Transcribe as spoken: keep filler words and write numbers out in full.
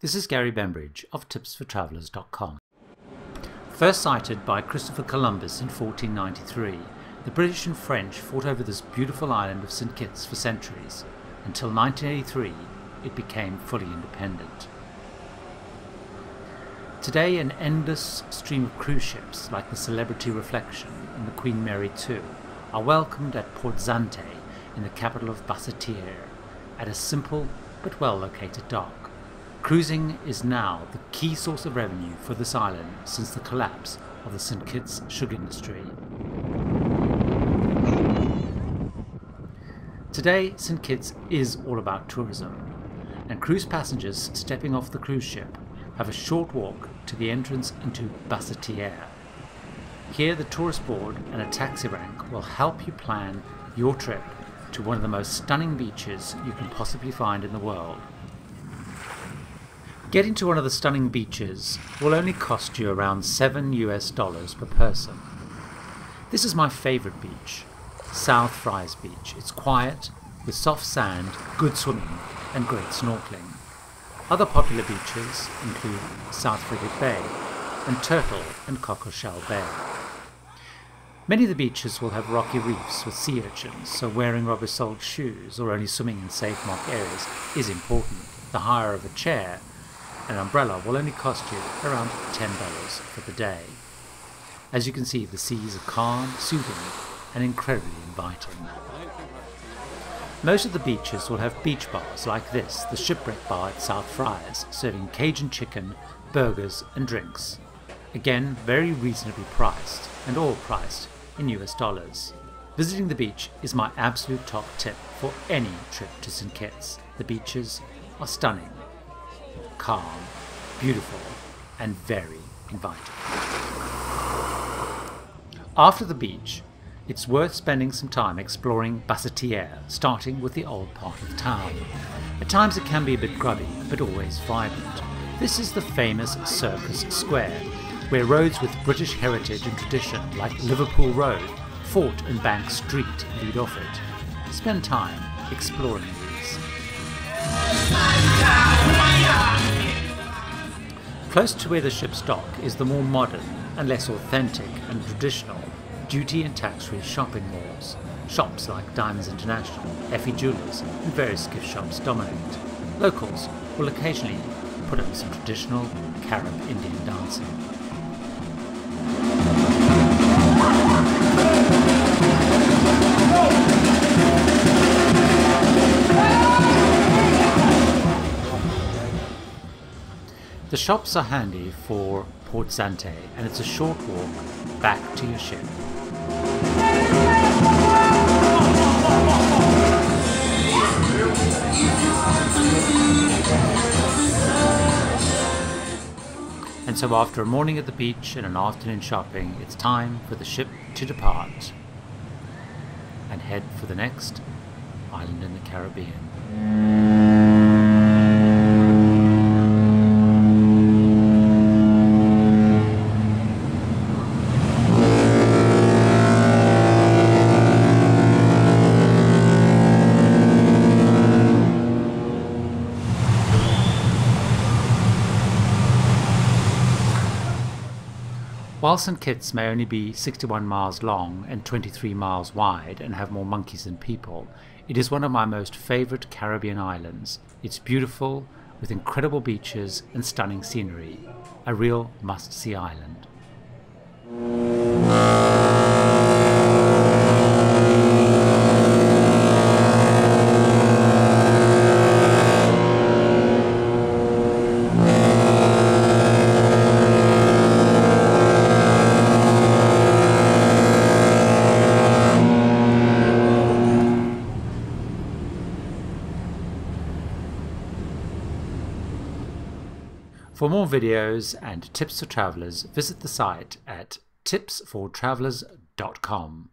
This is Gary Bembridge of tips for travellers dot com. First sighted by Christopher Columbus in fourteen ninety-three, the British and French fought over this beautiful island of Saint Kitts for centuries. Until nineteen eighty-three, it became fully independent. Today, an endless stream of cruise ships like the Celebrity Reflection and the Queen Mary two are welcomed at Port Zante in the capital of Basseterre at a simple but well-located dock. Cruising is now the key source of revenue for this island since the collapse of the Saint Kitts sugar industry. Today, Saint Kitts is all about tourism, and cruise passengers stepping off the cruise ship have a short walk to the entrance into Basseterre. Here the tourist board and a taxi rank will help you plan your trip to one of the most stunning beaches you can possibly find in the world. Getting to one of the stunning beaches will only cost you around seven US dollars per person. This is my favourite beach, South Friars Beach. It's quiet, with soft sand, good swimming and great snorkeling. Other popular beaches include South Frigate Bay and Turtle and Cockleshell Bay. Many of the beaches will have rocky reefs with sea urchins, so wearing rubber-soled shoes or only swimming in safe marked areas is important. The hire of a chair and umbrella will only cost you around ten dollars for the day. As you can see, the seas are calm, soothing and incredibly inviting. Most of the beaches will have beach bars like this, the Shipwreck Bar at South Friars, serving Cajun chicken, burgers and drinks. Again, very reasonably priced, and all priced in U S dollars. Visiting the beach is my absolute top tip for any trip to Saint Kitts. The beaches are stunning, calm, beautiful and very inviting. After the beach, it's worth spending some time exploring Basseterre, starting with the old part of town. At times it can be a bit grubby, but always vibrant. This is the famous Circus Square, where roads with British heritage and tradition like Liverpool Road, Fort and Bank Street lead off it. Spend time exploring these. Close to where the ship's dock is the more modern and less authentic and traditional duty and tax-free shopping malls. Shops like Diamonds International, Effie Jewelers and various gift shops dominate. Locals will occasionally put on some traditional Carib Indian dancing. The shops are handy for Port Zante, and it's a short walk back to your ship. And so after a morning at the beach and an afternoon shopping, it's time for the ship to depart and head for the next island in the Caribbean. While Saint Kitts may only be sixty-one miles long and twenty-three miles wide and have more monkeys than people, it is one of my most favourite Caribbean islands. It's beautiful, with incredible beaches and stunning scenery. A real must-see island. For more videos and tips for travellers, visit the site at tips for travellers dot com.